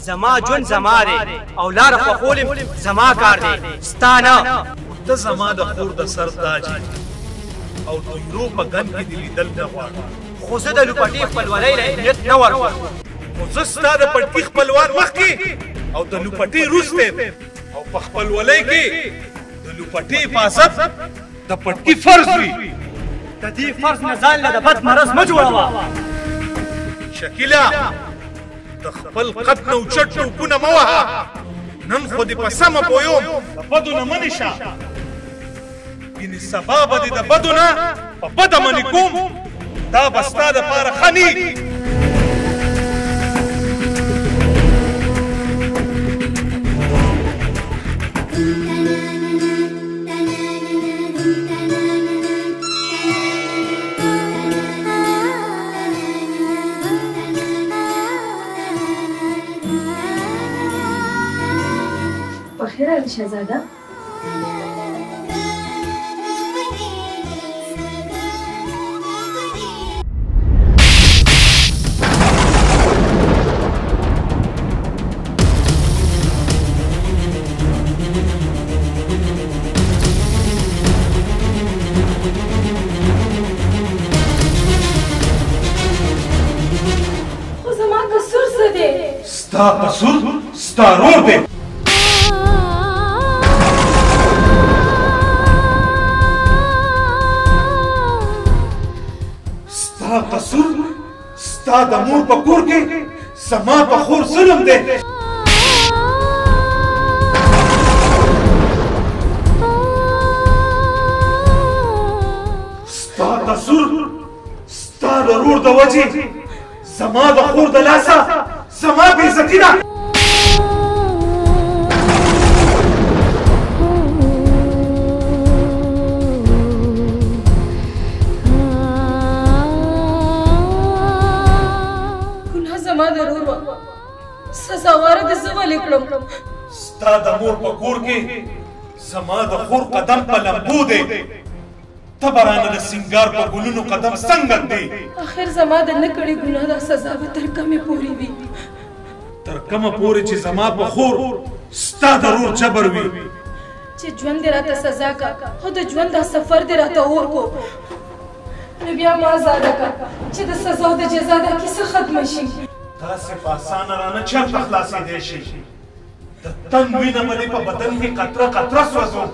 زما ژوند زما دی او لاره پخولم زما کار دی ستا نه ته زما د خور د سر تاج او د یوروپا ګند کې د لیدل نه غواړم خو زه د لوپټي خپلوالۍ له نیت نه ورکوم خو زه ستا د پټکي خپلوان مخکې او د لوپټي وروسته او په خپلوالۍ کې د لوپټي حفاظت د پټکي فرض وي د دې فرض نه ځان له د بد مرض مه جوړوه شکیله د خپل قد نه اوچت ټوپونه مه وهه نن خو دې په سمه پویوم د بدو نه مه نشه ان السبابه دي د بدونه په بده منې کوم دا به ستا دپاره ښه نه وي بخیر علي شهزاده ستا قصور ستا رور دی ستا قصور ستا د مور په کور کې زما په خور ظلم دی ستا قصور ستا د رور د وجې زما د خور د لاسه سما بے زتیدہ گناہ زما ضرور وا سزا وارد زما لیکلم ستا د مور په کور کې زما د خور قدم په لمبو دی تبرانه د سنگار په ګلونو قدم څنګه دی اخر زما د نکړې ګناه د سزا به تر کمې پورې وي تر کومه پورې چې زما په خور ستا ضرور جبر وي چې ژوند دې راته سزا کا خو د ژوند دا سفر دې راته اور کو نو بیا ما زاده کا چې د سزا او د جزا دا کیسه ختمه شي تاسې په اسانه رانه چېرته خلاصېدی شي د تن وینه مې په بدن کې قطره قطره سوزو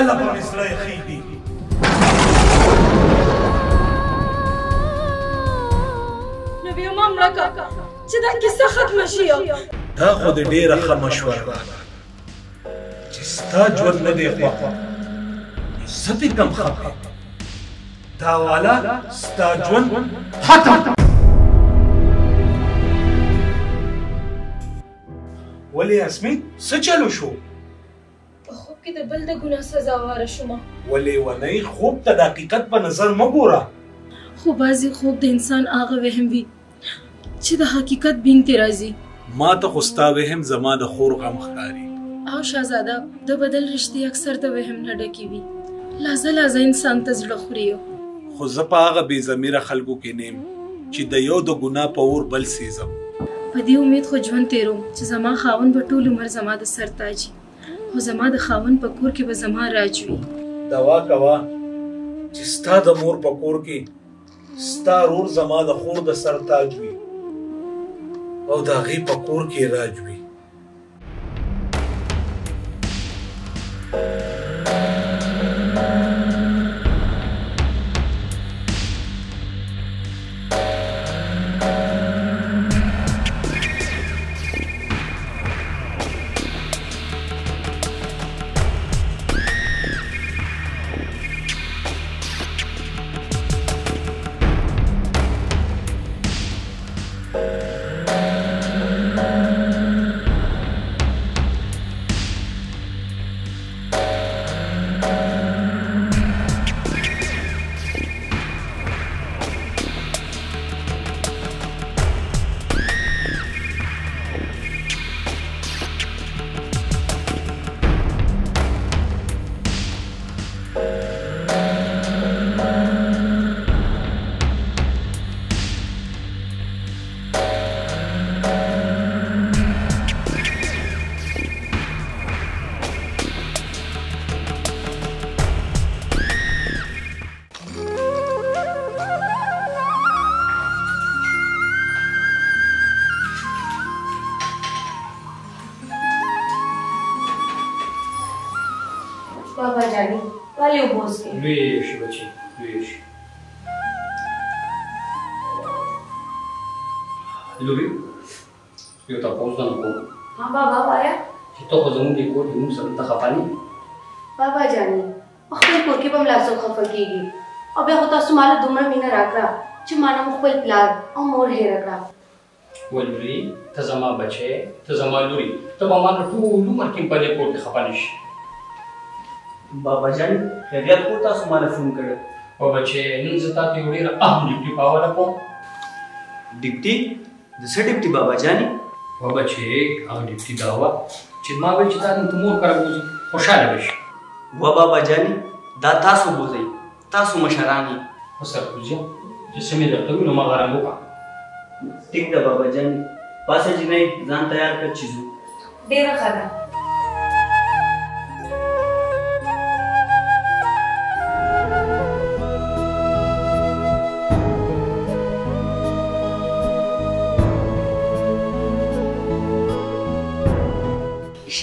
الله به مې زړه یخی دي نو بیا ما مړه کا چې دا کیسه ختمه شي دا خو دې ډېره ښه مشوره ده چې ستا ژوند نه دی خوښه زه دې کم خفه دا والا ستا ژوند ختم ولې اسمې څه چلو شو په خوب کې د بل د ګناه سزا واره شومه ولې ونۍ خوب ته د حقیقت په نظر مه ګوره خو بعضې خوب د انسان هغه وهم وي چې د حقیقت بین ته راځي ما ته خو ستا وهم زما د خور غم ښکاري او شهزاده د بدل رشتې اکثر د وهم نه ډکې وي لازه لازه انسان ته زړه خوري خو زه په هغه بې ضمیره خلکو کې نیم چې د یو د ګناه په اور بل سیزم په دې امید خو ژوند تیروم چې زما خاوند به ټول عمر زما د سر تاج وي خو زما د خاوند په کور کې به زما راج وي دوا کوه چې ستا د مور په کور کې ستا رور زما د خور د سر تاج وي او د هغې په کور کې راج وي عليه وبوسك. ليش يا بنتي؟ ليش؟ لوبي يو تابوز دانكو. ها بابا بايا؟ تيتو خزون ديكو ديمو سنت خفاني. بابا جاني خپل کور کې په ملاسو خفه کیږي او بیا خو تاسو مال دومره مینه راکړه چې ما نه خپل پلار او مور هېره کړه. ولوري ته زما بچی ته زما لوري ته به ما نه ټول عمر کې په دې کور کې خفه نه شي. بابا جان خیریت خو تاسو ما نه فون کړی. او بچی نن زه تا ته یو ډېره اهم ډیوټي په حواله کوم. ډیوټي د څه ډیوټي بابا جاني؟ او بچی هغه ډیوټي دا وه چې ما ویل چې تا نن ته مور کره بوځي خوشحاله به شي. و بابا جانی دا تاسو بوزي تاسو مشرانی وسر کوجه چې مې درته نو ما غرام وکړه. ټیک ده بابا جانی پاسه جی نه ځان تیار کړ چیزو ډیره خدا.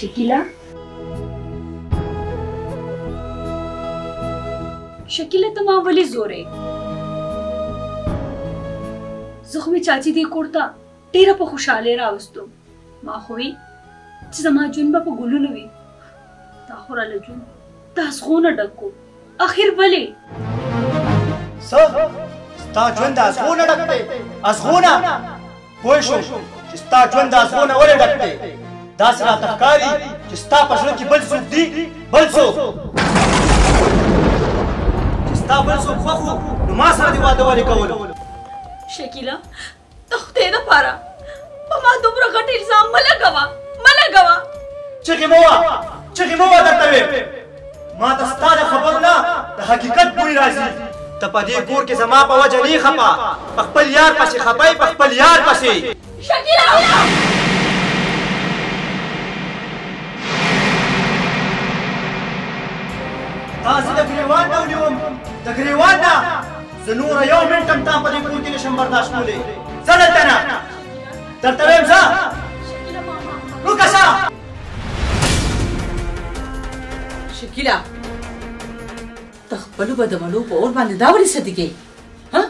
شکیلا شکیله ته ما ولې زورې؟ زه خو مې چاچي دې کور ته ډېره په خوشحالۍ راوستم. ما خو وی چې زما جون به په ګلونو وي. تا خو راله جون تاسو خو نه ډکو اخر ولې؟ څه ستا جون د ازغو نه ډکې؟ ازغو نه پوه شو چې ستا جون د ازغو نه ولې ډکې؟ داسې راته ښکاري چې ستا په زړه کې بل څوک دي بل څوک. شکیلا ته خدای د پاره په ما دومره غټ الزام مه لګوه مه لګوه. چغې مه وه چغې مه وه درته ویم ما ته ستا د خبرو نه د حقیقت بوی راځي. ته په دې کور کې زما په وجه نه یې خفه په خپل یار پسې خفه یې په خپل یار پسې. شکیلا تاسو د ګریوان نه ونیوم د ګریوان نه زه نوره یو منټ هم تا په دې کور کې نشم برداشت کولی. ځه دلته نه درته ویم ځه روکه شه. شکیله ته خپلو بدمنو په اور باندې دا ولې صدقې؟ ها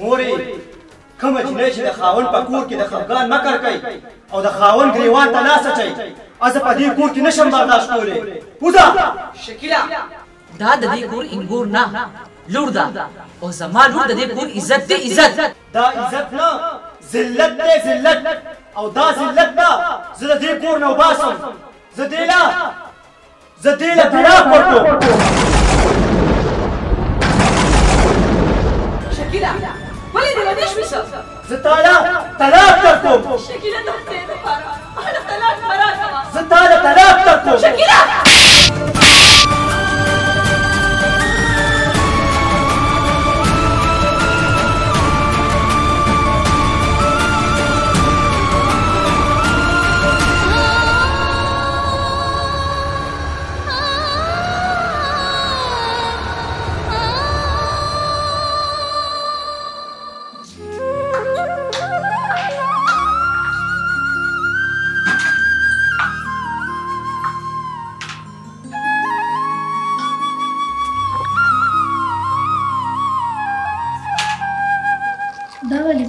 مورې کومه جنۍ چې د خاوند په کور کې د خفګان مکر کوي او د خاوند ګریوان ته لاس اچوي زه په دې کور کې نشم برداشت کولی. وځه. شکیله دا د دې کور انګور نه لور ده او زما لور د دې کور عزت دی عزت. دا عزت نه ذلت دی ذلت او دا ذلت نه زه د دې کور نه وباسم. زه دې له طلاق ورکړم. شکیله زه طلاق درکوم. شکیله ته خدای د پاره هله طلاق مه راکوه. زه تاله طلاق درکوم. شکیله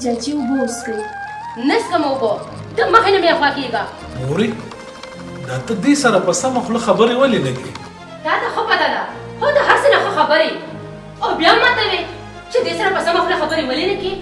چاچی اوبه وڅښئ. نه څکم اوبه د مخې نه بیا خوا کېږه. مورې دا ته دې سره په سمه خوله خبرې ولې نه کوې؟ تا ته خو پته ده خو د هر څه نه خو خبرې او بیا هم ماته وې چې دې سره په سمه خوله خبرې ولې نه کوې؟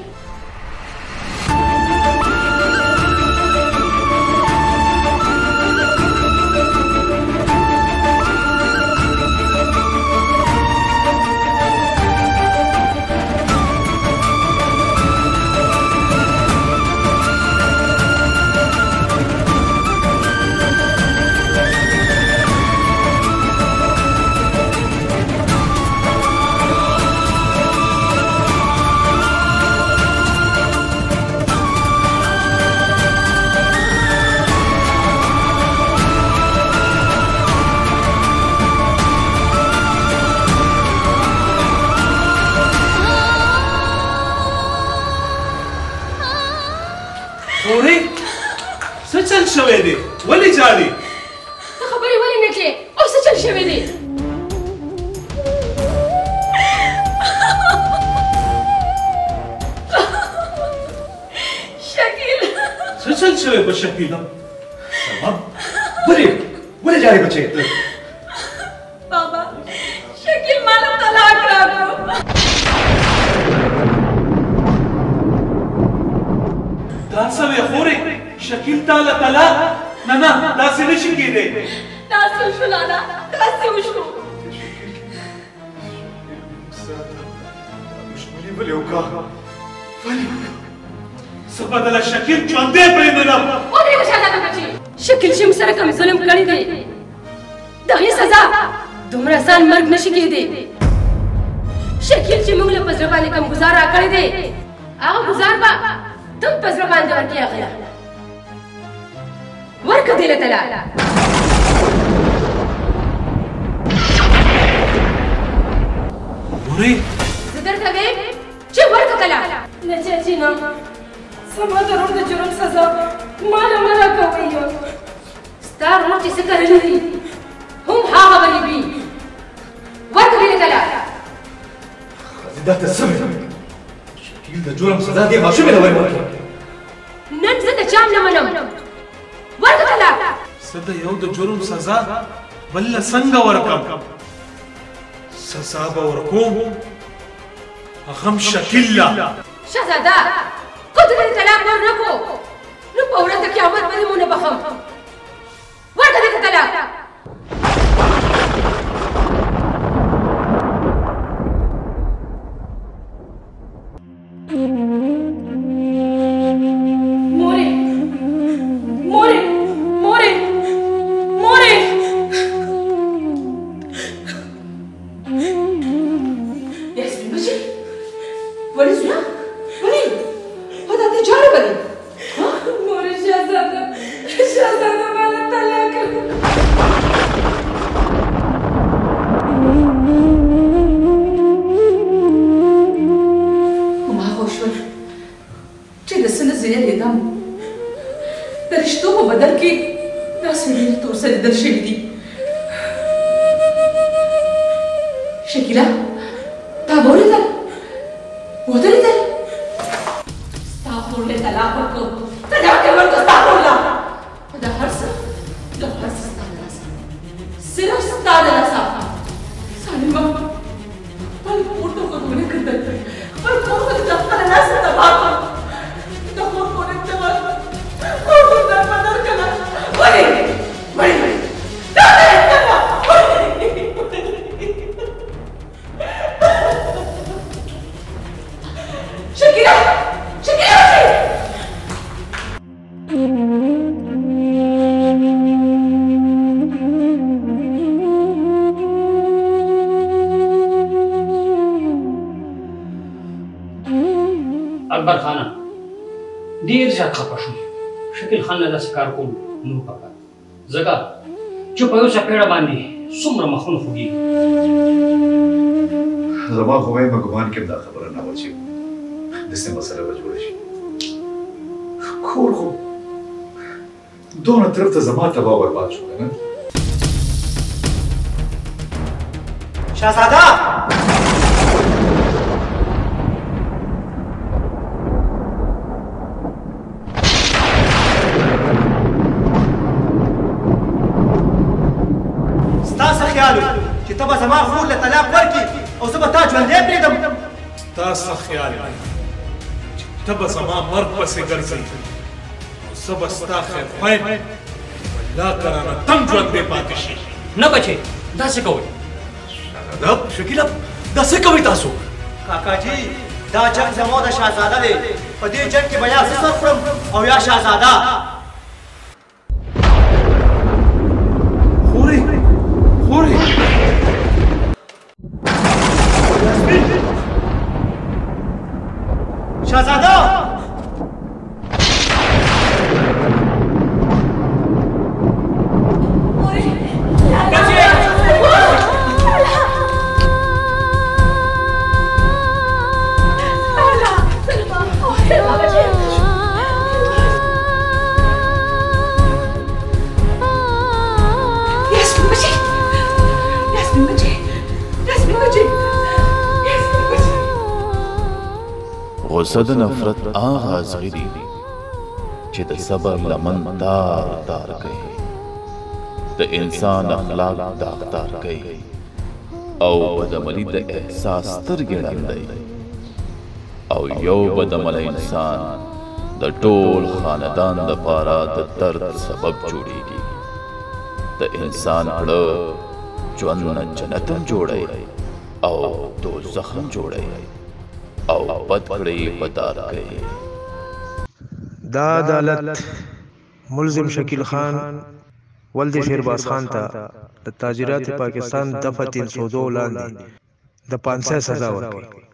ولې جاني؟ ته خبرې ولې نه کوې؟ اوس څه چل شوی دی؟ سلسلة بالشهيدة. تمام؟ بري بري جاري بچيت. بابا شكيل ماله طلاق راكو. تاسو يا خوري شكيل تالا طلاق. لا لا تاسو ليش كيدي؟ تاسو شو لالا؟ تاسو شو؟ مش مليو كا. سبحان الله شکیل چنده پریمنا او دی وشاله کچی شکیل چې مسره کوم ظلم کړی دی دغه سزا دومره سان مرګ نشي کېدی شکیل چې موږ له پزره باندې کوم گزار کړی دی هغه گزار با تم پزره باندې ورکی اخلا ورک دی له تعالی وری زدرته وې چې ورک تعالی نه چې نه سما ضرور د جرم سزا مالا مالا کوي ستار نو چې څه کړلې هم ها خبرې بي ورته ویل کلا خزیده ته سمې شکیل د جرم سزا دی ماشوم نه ورکړي نن زه د چام نه منم ورته کلا سده یو د جرم سزا بل څنګه ورکم سزا به ورکوم اخم شکیل شزاده كنت قلت طلاق ورنكو نبقى ولادك يا عمر بدمونا بخم وردك الطلاق موري موري موري موري يا سيدي بشي ولي کار کول نو پکا زګه چې په یو شپېړه باندې څومره مخونه خوږي زما خو به ګمان کې دا خبره نه و چې د سم مسله به جوړ شي کور خو دونه طرف ته زما ته باور پات شو نه شاهزاده تبا زما خور له طلاق ورکی او زه به تا ژوندی پرېږدم ستاسو خیال چې تبا زما مرګ پسې ګرځي او زه به ستا خیر خوایم والله کرانه تم ژوندی پاتې شي نه بچې دا څه کوئ شاهزاده شکیله دا څه کوئ تاسو کاکاجي دا جنګ زما د شاهزاده دی په دې جنګ کې به یا زه سر خورم او یا شاهزاده غصه د نفرت آغاز غیری چې د صبر لمن تار تار کوي، د انسان اخلاق داغدار کوي او بدعملي د احساس سترګې ړندوي، او یو بدعمله انسان د ټول خاندان دپاره د درد سبب جوړیږي. د انسان کړه ژوند نه جنت هم جوړوي او دوزخ هم جوړوي او بد کړي بدار کوي. دا عدالت ملزم شکیل خان ولد شیرباز خان ته د تاجرات پاکستان دفعه 302 لاندې د 500 سزا ورکړي.